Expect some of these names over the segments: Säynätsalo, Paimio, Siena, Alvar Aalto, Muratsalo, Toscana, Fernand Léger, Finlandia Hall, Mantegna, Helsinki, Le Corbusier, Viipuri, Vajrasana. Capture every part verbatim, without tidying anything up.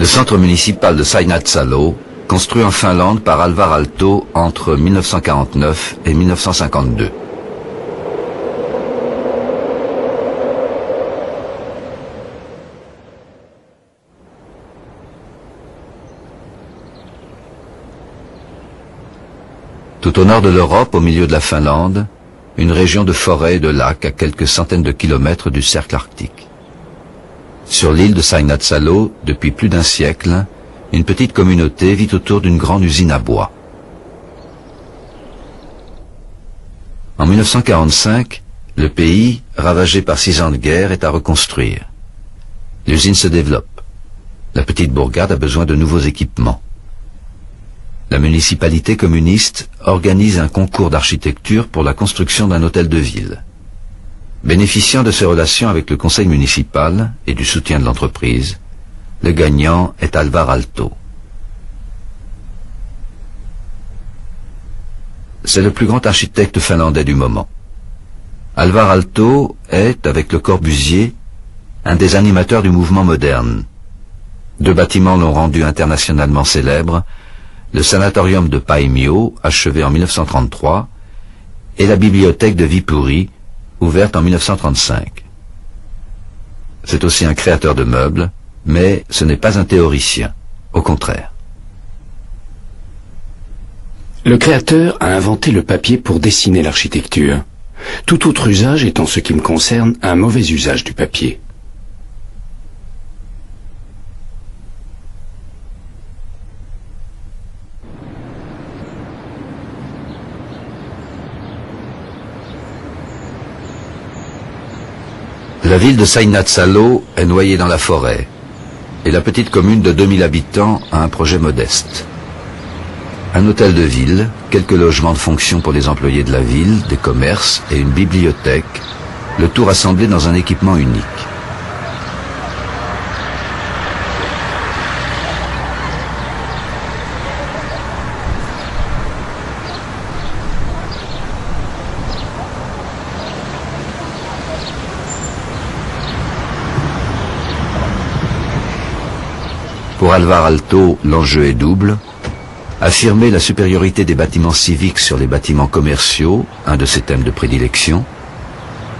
Le centre municipal de Säynätsalo, construit en Finlande par Alvar Aalto entre mille neuf cent quarante-neuf et mille neuf cent cinquante-deux. Tout au nord de l'Europe, au milieu de la Finlande, une région de forêts et de lacs à quelques centaines de kilomètres du cercle arctique. Sur l'île de Säynätsalo, depuis plus d'un siècle, une petite communauté vit autour d'une grande usine à bois. En mille neuf cent quarante-cinq, le pays, ravagé par six ans de guerre, est à reconstruire. L'usine se développe. La petite bourgade a besoin de nouveaux équipements. La municipalité communiste organise un concours d'architecture pour la construction d'un hôtel de ville. Bénéficiant de ses relations avec le conseil municipal et du soutien de l'entreprise, le gagnant est Alvar Aalto. C'est le plus grand architecte finlandais du moment. Alvar Aalto est, avec Le Corbusier, un des animateurs du mouvement moderne. Deux bâtiments l'ont rendu internationalement célèbre, le sanatorium de Paimio, achevé en mille neuf cent trente-trois, et la bibliothèque de Viipuri, ouverte en mille neuf cent trente-cinq. C'est aussi un créateur de meubles, mais ce n'est pas un théoricien, au contraire. Le créateur a inventé le papier pour dessiner l'architecture. Tout autre usage est, en ce qui me concerne, un mauvais usage du papier. La ville de Säynätsalo est noyée dans la forêt, et la petite commune de deux mille habitants a un projet modeste. Un hôtel de ville, quelques logements de fonction pour les employés de la ville, des commerces et une bibliothèque, le tout rassemblé dans un équipement unique. Pour Alvar Aalto, l'enjeu est double. Affirmer la supériorité des bâtiments civiques sur les bâtiments commerciaux, un de ses thèmes de prédilection,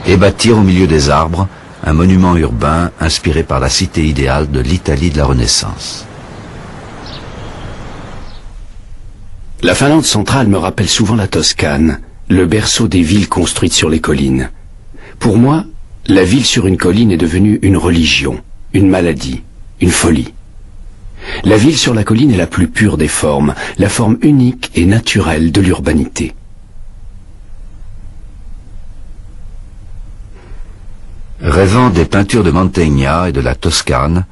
et bâtir au milieu des arbres un monument urbain inspiré par la cité idéale de l'Italie de la Renaissance. La Finlande centrale me rappelle souvent la Toscane, le berceau des villes construites sur les collines. Pour moi, la ville sur une colline est devenue une religion, une maladie, une folie. La ville sur la colline est la plus pure des formes, la forme unique et naturelle de l'urbanité. Rêvant des peintures de Mantegna et de la Toscane,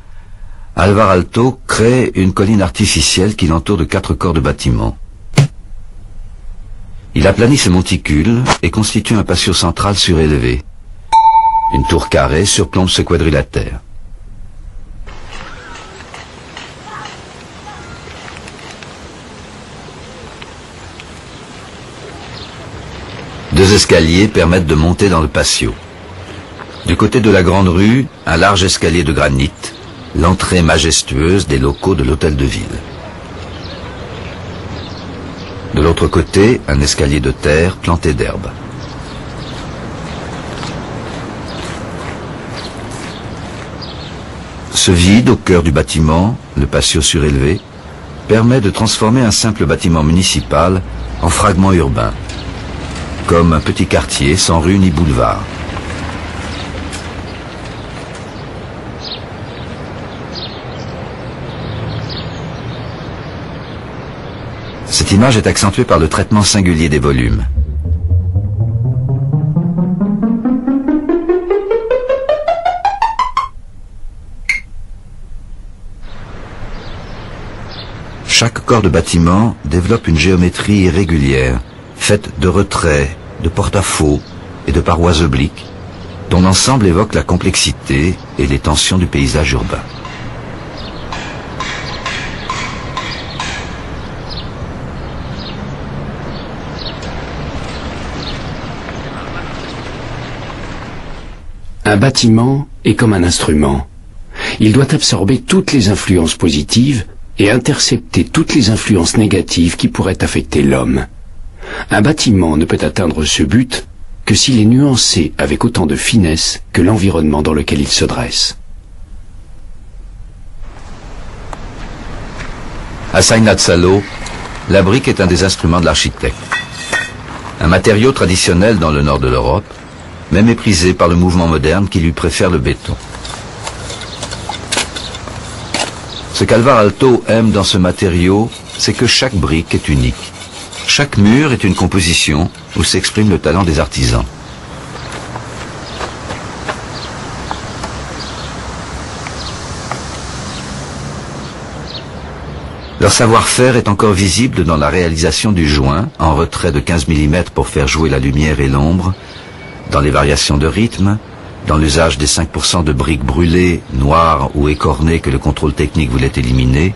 Alvar Aalto crée une colline artificielle qui l'entoure de quatre corps de bâtiments. Il aplanit ce monticule et constitue un patio central surélevé. Une tour carrée surplombe ce quadrilatère. Deux escaliers permettent de monter dans le patio. Du côté de la grande rue, un large escalier de granit, l'entrée majestueuse des locaux de l'hôtel de ville. De l'autre côté, un escalier de terre planté d'herbe. Ce vide au cœur du bâtiment, le patio surélevé, permet de transformer un simple bâtiment municipal en fragment urbain, comme un petit quartier sans rue ni boulevard. Cette image est accentuée par le traitement singulier des volumes. Chaque corps de bâtiment développe une géométrie irrégulière, faite de retraits, de porte-à-faux et de parois obliques, dont l'ensemble évoque la complexité et les tensions du paysage urbain. Un bâtiment est comme un instrument. il doit absorber toutes les influences positives et intercepter toutes les influences négatives qui pourraient affecter l'homme. Un bâtiment ne peut atteindre ce but que s'il est nuancé avec autant de finesse que l'environnement dans lequel il se dresse. À Säynätsalo, la brique est un des instruments de l'architecte. Un matériau traditionnel dans le nord de l'Europe, mais méprisé par le mouvement moderne qui lui préfère le béton. Ce qu'Alvar Aalto aime dans ce matériau, c'est que chaque brique est unique. Chaque mur est une composition où s'exprime le talent des artisans. Leur savoir-faire est encore visible dans la réalisation du joint, en retrait de quinze millimètres pour faire jouer la lumière et l'ombre, dans les variations de rythme, dans l'usage des cinq pour cent de briques brûlées, noires ou écornées que le contrôle technique voulait éliminer,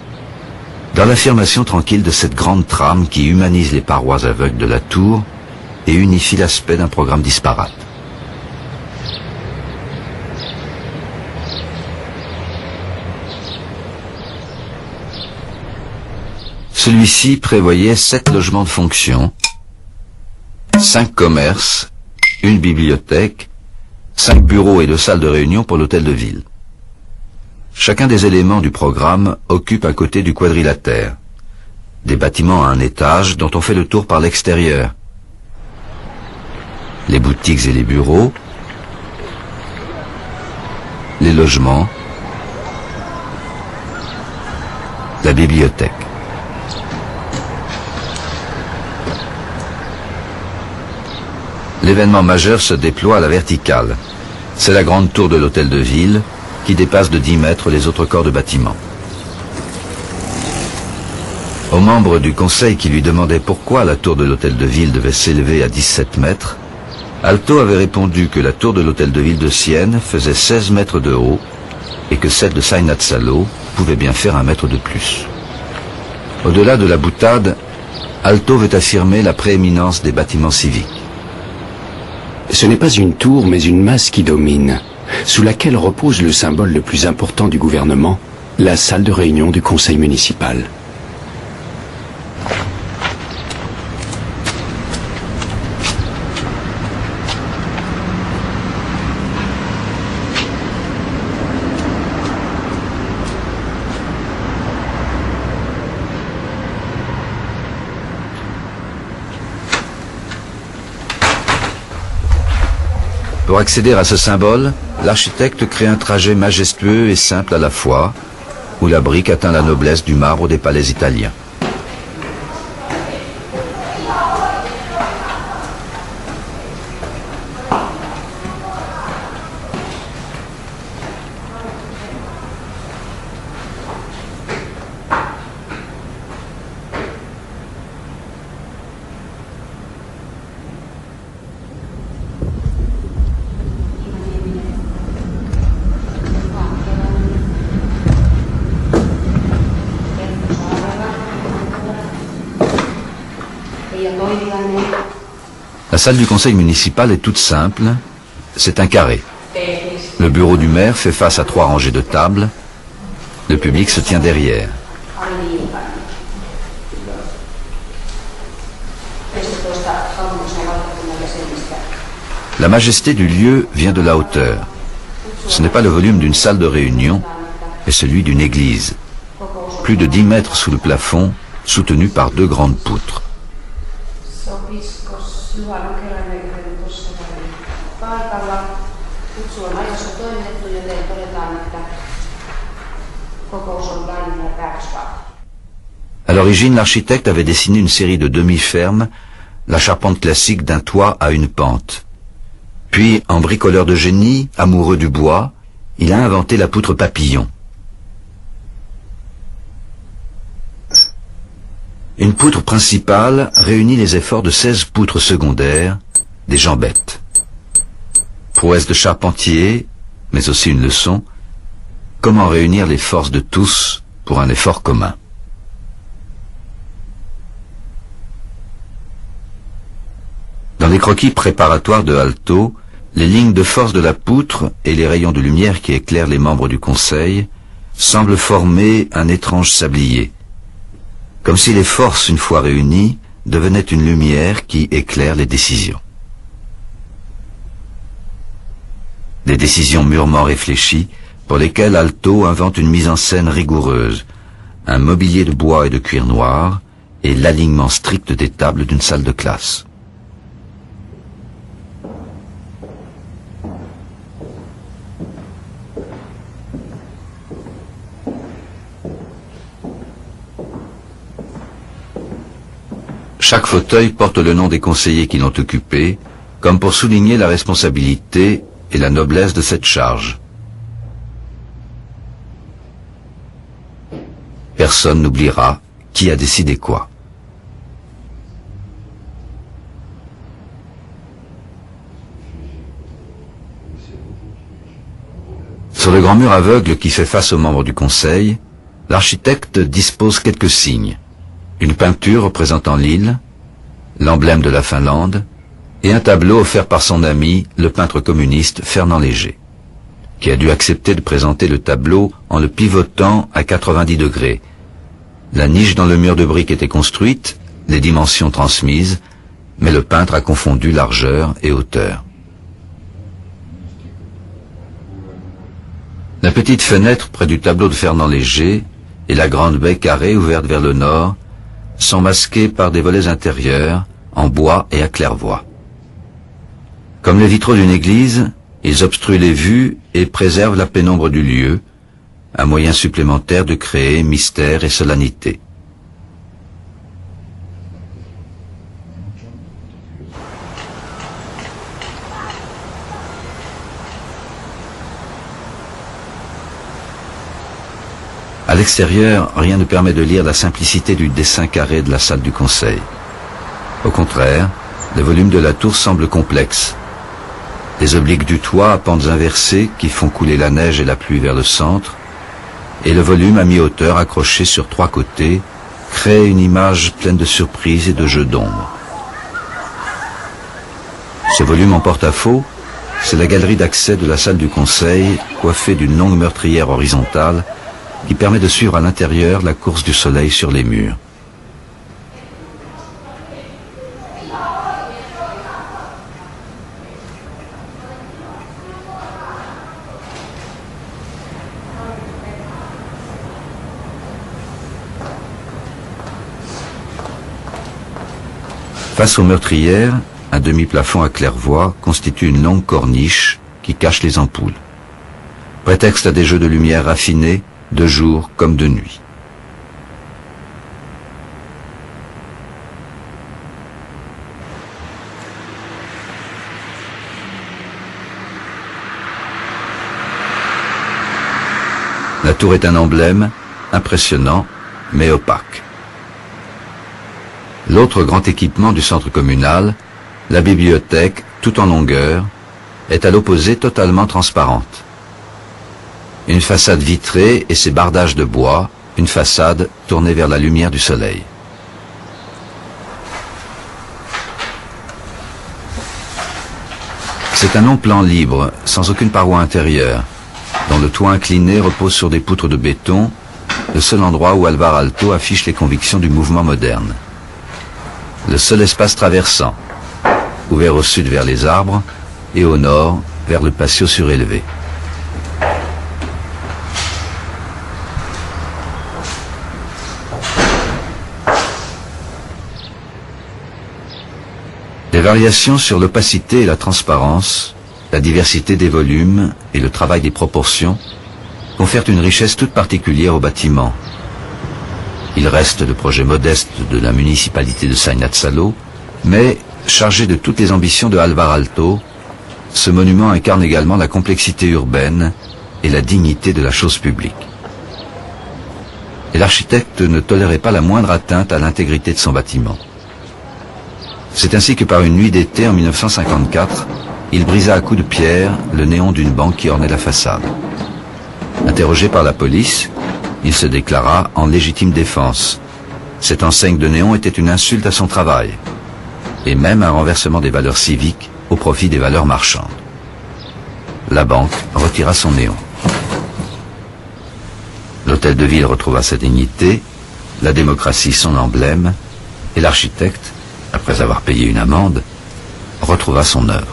dans l'affirmation tranquille de cette grande trame qui humanise les parois aveugles de la tour et unifie l'aspect d'un programme disparate. Celui-ci prévoyait sept logements de fonction, cinq commerces, une bibliothèque, cinq bureaux et deux salles de réunion pour l'hôtel de ville. Chacun des éléments du programme occupe un côté du quadrilatère, des bâtiments à un étage dont on fait le tour par l'extérieur, les boutiques et les bureaux, les logements, la bibliothèque. L'événement majeur se déploie à la verticale. C'est la grande tour de l'hôtel de ville qui dépasse de dix mètres les autres corps de bâtiment. Aux membres du conseil qui lui demandaient pourquoi la tour de l'hôtel de ville devait s'élever à dix-sept mètres, Aalto avait répondu que la tour de l'hôtel de ville de Sienne faisait seize mètres de haut et que celle de Säynätsalo pouvait bien faire un mètre de plus. Au-delà de la boutade, Aalto veut affirmer la prééminence des bâtiments civiques. Ce n'est pas une tour, mais une masse qui domine, sous laquelle repose le symbole le plus important du gouvernement, la salle de réunion du conseil municipal. Pour accéder à ce symbole, l'architecte crée un trajet majestueux et simple à la fois, où la brique atteint la noblesse du marbre des palais italiens. La salle du conseil municipal est toute simple, c'est un carré. Le bureau du maire fait face à trois rangées de tables, le public se tient derrière. La majesté du lieu vient de la hauteur. Ce n'est pas le volume d'une salle de réunion, mais celui d'une église. Plus de dix mètres sous le plafond, soutenu par deux grandes poutres. À l'origine, l'architecte avait dessiné une série de demi-fermes, la charpente classique d'un toit à une pente. Puis, en bricoleur de génie, amoureux du bois, il a inventé la poutre papillon. Une poutre principale réunit les efforts de seize poutres secondaires, des jambettes. Prouesse de charpentier, mais aussi une leçon, comment réunir les forces de tous pour un effort commun. Dans les croquis préparatoires de Aalto, les lignes de force de la poutre et les rayons de lumière qui éclairent les membres du conseil semblent former un étrange sablier, comme si les forces, une fois réunies, devenaient une lumière qui éclaire les décisions. Des décisions mûrement réfléchies, pour lesquelles Aalto invente une mise en scène rigoureuse, un mobilier de bois et de cuir noir, et l'alignement strict des tables d'une salle de classe. Chaque fauteuil porte le nom des conseillers qui l'ont occupé, comme pour souligner la responsabilité et la noblesse de cette charge. Personne n'oubliera qui a décidé quoi. Sur le grand mur aveugle qui fait face aux membres du conseil, l'architecte dispose quelques signes. Une peinture représentant l'île, l'emblème de la Finlande, et un tableau offert par son ami, le peintre communiste Fernand Léger, qui a dû accepter de présenter le tableau en le pivotant à quatre-vingt-dix degrés. La niche dans le mur de briques était construite, les dimensions transmises, mais le peintre a confondu largeur et hauteur. La petite fenêtre près du tableau de Fernand Léger et la grande baie carrée ouverte vers le nord sont masquées par des volets intérieurs, en bois et à claire-voie. Comme les vitraux d'une église, ils obstruent les vues et préservent la pénombre du lieu, un moyen supplémentaire de créer mystère et solennité. À l'extérieur, rien ne permet de lire la simplicité du dessin carré de la salle du conseil. Au contraire, le volume de la tour semble complexe. Les obliques du toit à pentes inversées qui font couler la neige et la pluie vers le centre, et le volume à mi-hauteur accroché sur trois côtés crée une image pleine de surprises et de jeux d'ombre. Ce volume en porte-à-faux, c'est la galerie d'accès de la salle du conseil, coiffée d'une longue meurtrière horizontale qui permet de suivre à l'intérieur la course du soleil sur les murs. Face aux meurtrières, un demi-plafond à claire-voie constitue une longue corniche qui cache les ampoules. Prétexte à des jeux de lumière raffinés, de jour comme de nuit. La tour est un emblème, impressionnant, mais opaque. L'autre grand équipement du centre communal, la bibliothèque, tout en longueur, est à l'opposé totalement transparente. Une façade vitrée et ses bardages de bois, une façade tournée vers la lumière du soleil. C'est un long plan libre, sans aucune paroi intérieure, dont le toit incliné repose sur des poutres de béton, le seul endroit où Alvar Aalto affiche les convictions du mouvement moderne. Le seul espace traversant, ouvert au sud vers les arbres et au nord vers le patio surélevé. Les variations sur l'opacité et la transparence, la diversité des volumes et le travail des proportions confèrent une richesse toute particulière au bâtiment. Il reste le projet modeste de la municipalité de Säynätsalo, mais chargé de toutes les ambitions de Alvar Aalto, ce monument incarne également la complexité urbaine et la dignité de la chose publique. Et l'architecte ne tolérait pas la moindre atteinte à l'intégrité de son bâtiment. C'est ainsi que par une nuit d'été en mille neuf cent cinquante-quatre, il brisa à coups de pierre le néon d'une banque qui ornait la façade. Interrogé par la police, il se déclara en légitime défense. Cette enseigne de néon était une insulte à son travail, et même un renversement des valeurs civiques au profit des valeurs marchandes. la banque retira son néon. L'hôtel de ville retrouva sa dignité, la démocratie son emblème, et l'architecte, après avoir payé une amende, retrouva son œuvre.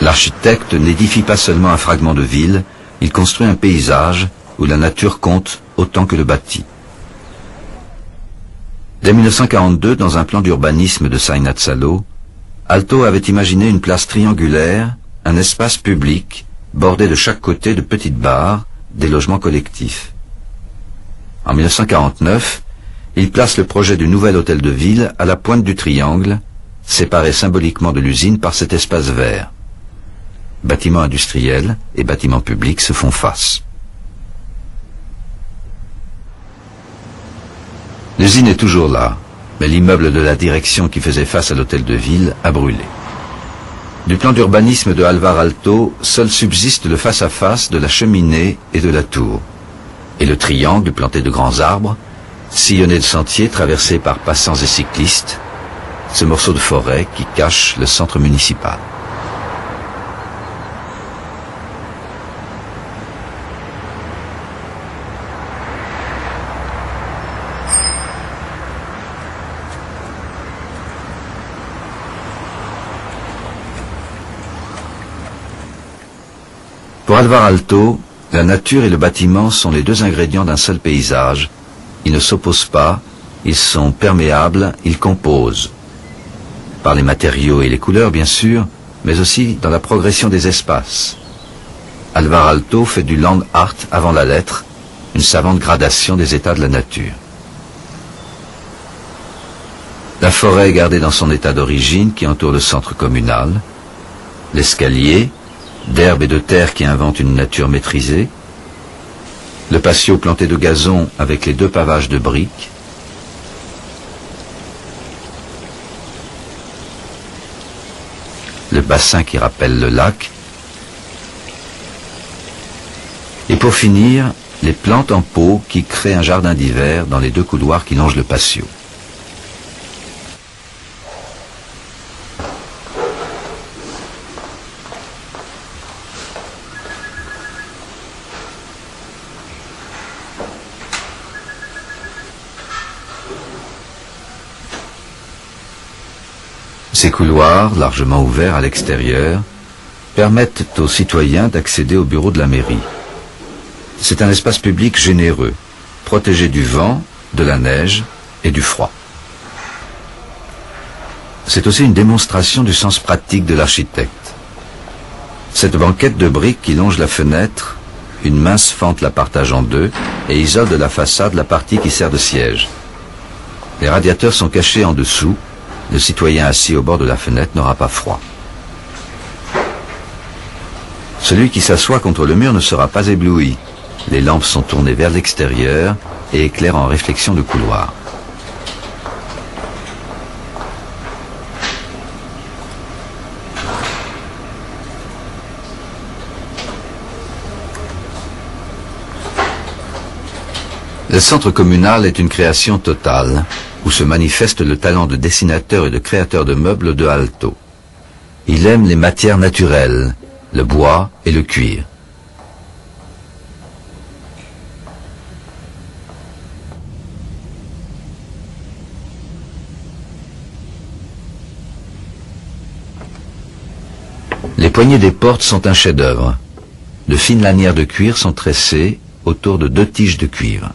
L'architecte n'édifie pas seulement un fragment de ville, il construit un paysage où la nature compte autant que le bâti. Dès mille neuf cent quarante-deux, dans un plan d'urbanisme de Säynätsalo, Aalto avait imaginé une place triangulaire, un espace public, bordé de chaque côté de petites barres, des logements collectifs. En mille neuf cent quarante-neuf, il place le projet du nouvel hôtel de ville à la pointe du triangle, séparé symboliquement de l'usine par cet espace vert. Bâtiments industriels et bâtiments publics se font face. L'usine est toujours là, mais l'immeuble de la direction qui faisait face à l'hôtel de ville a brûlé. Du plan d'urbanisme de Alvar Aalto, seul subsiste le face-à-face de la cheminée et de la tour, et le triangle planté de grands arbres, sillonné de sentiers traversés par passants et cyclistes, ce morceau de forêt qui cache le centre municipal. Pour Alvar Aalto, la nature et le bâtiment sont les deux ingrédients d'un seul paysage. Ils ne s'opposent pas, ils sont perméables, ils composent. Par les matériaux et les couleurs, bien sûr, mais aussi dans la progression des espaces. Alvar Aalto fait du land art avant la lettre, une savante gradation des états de la nature. La forêt est gardée dans son état d'origine qui entoure le centre communal. L'escalier, d'herbe et de terre qui inventent une nature maîtrisée, le patio planté de gazon avec les deux pavages de briques, le bassin qui rappelle le lac, et pour finir, les plantes en pot qui créent un jardin d'hiver dans les deux couloirs qui longent le patio. Ces couloirs, largement ouverts à l'extérieur, permettent aux citoyens d'accéder au bureau de la mairie. C'est un espace public généreux, protégé du vent, de la neige et du froid. C'est aussi une démonstration du sens pratique de l'architecte. Cette banquette de briques qui longe la fenêtre, une mince fente la partage en deux et isole de la façade la partie qui sert de siège. Les radiateurs sont cachés en dessous. Le citoyen assis au bord de la fenêtre n'aura pas froid. Celui qui s'assoit contre le mur ne sera pas ébloui. Les lampes sont tournées vers l'extérieur et éclairent en réflexion de couloir. Le centre communal est une création totale, où se manifeste le talent de dessinateur et de créateur de meubles de Aalto. Il aime les matières naturelles, le bois et le cuir. Les poignées des portes sont un chef-d'œuvre. De fines lanières de cuir sont tressées autour de deux tiges de cuivre.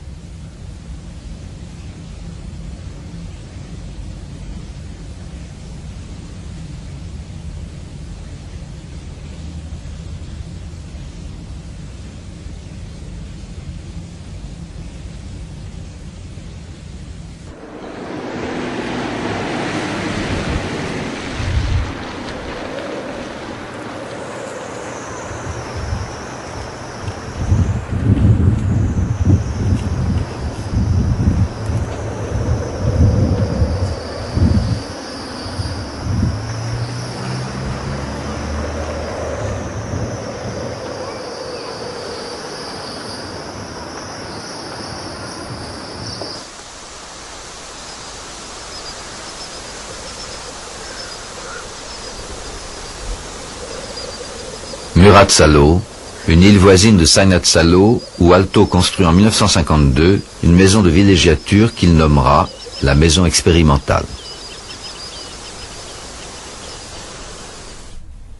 Muratsalo, une île voisine de Säynätsalo, où Aalto construit en mille neuf cent cinquante-deux une maison de villégiature qu'il nommera la maison expérimentale.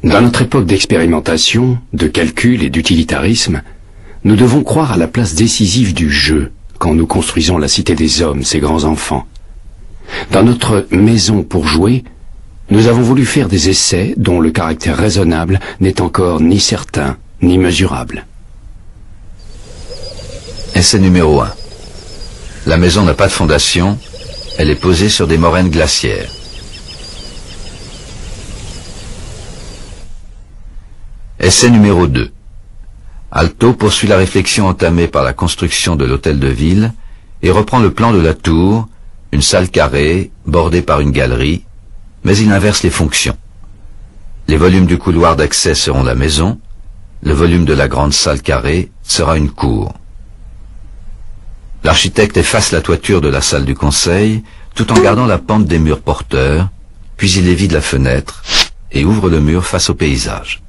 Dans notre époque d'expérimentation, de calcul et d'utilitarisme, nous devons croire à la place décisive du jeu quand nous construisons la cité des hommes, ses grands enfants. Dans notre maison pour jouer, nous avons voulu faire des essais dont le caractère raisonnable n'est encore ni certain ni mesurable. Essai numéro un. La maison n'a pas de fondation, elle est posée sur des moraines glaciaires. Essai numéro deux. Aalto poursuit la réflexion entamée par la construction de l'hôtel de ville et reprend le plan de la tour, une salle carrée, bordée par une galerie, mais il inverse les fonctions. Les volumes du couloir d'accès seront la maison, le volume de la grande salle carrée sera une cour. L'architecte efface la toiture de la salle du conseil, tout en gardant la pente des murs porteurs, puis il évide la fenêtre et ouvre le mur face au paysage.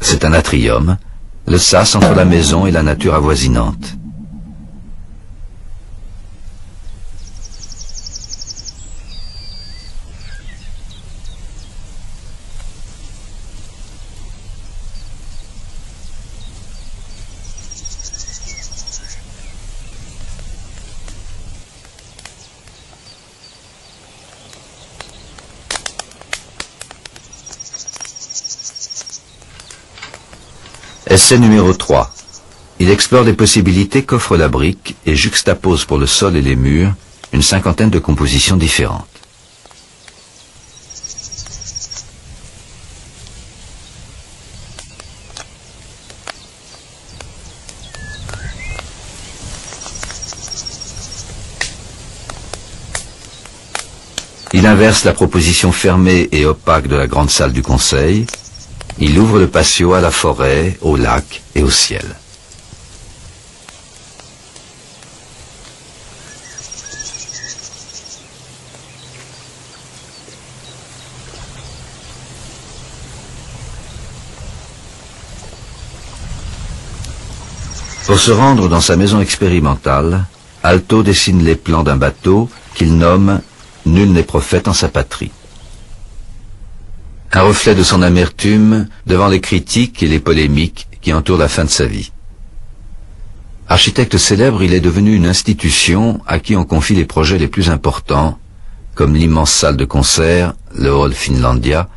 C'est un atrium, le sas entre la maison et la nature avoisinante. Essai numéro trois. Il explore les possibilités qu'offre la brique et juxtapose pour le sol et les murs une cinquantaine de compositions différentes. Il inverse la proposition fermée et opaque de la grande salle du conseil. Il ouvre le patio à la forêt, au lac et au ciel. Pour se rendre dans sa maison expérimentale, Aalto dessine les plans d'un bateau qu'il nomme « Nul n'est prophète en sa patrie ». Un reflet de son amertume devant les critiques et les polémiques qui entourent la fin de sa vie. Architecte célèbre, il est devenu une institution à qui on confie les projets les plus importants, comme l'immense salle de concert, le Hall Finlandia,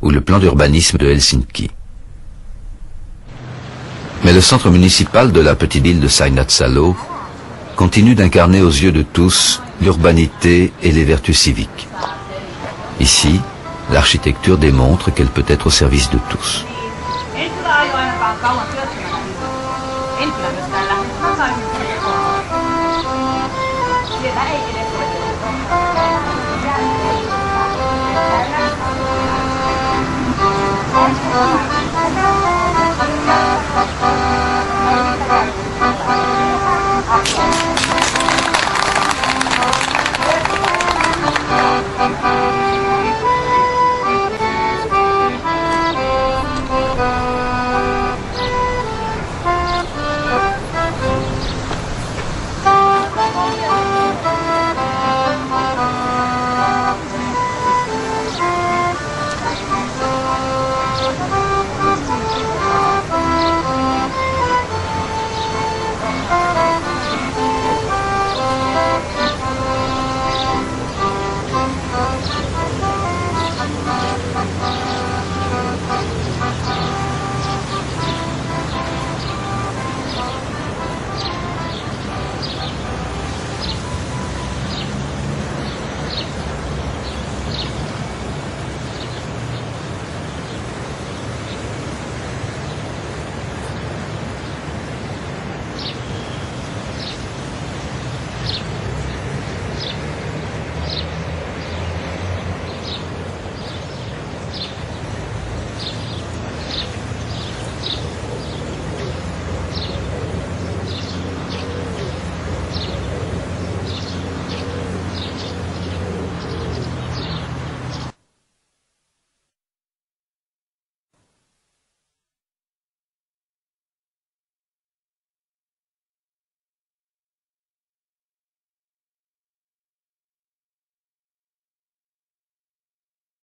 ou le plan d'urbanisme de Helsinki. Mais le centre municipal de la petite île de Säynätsalo continue d'incarner aux yeux de tous l'urbanité et les vertus civiques. Ici, l'architecture démontre qu'elle peut être au service de tous.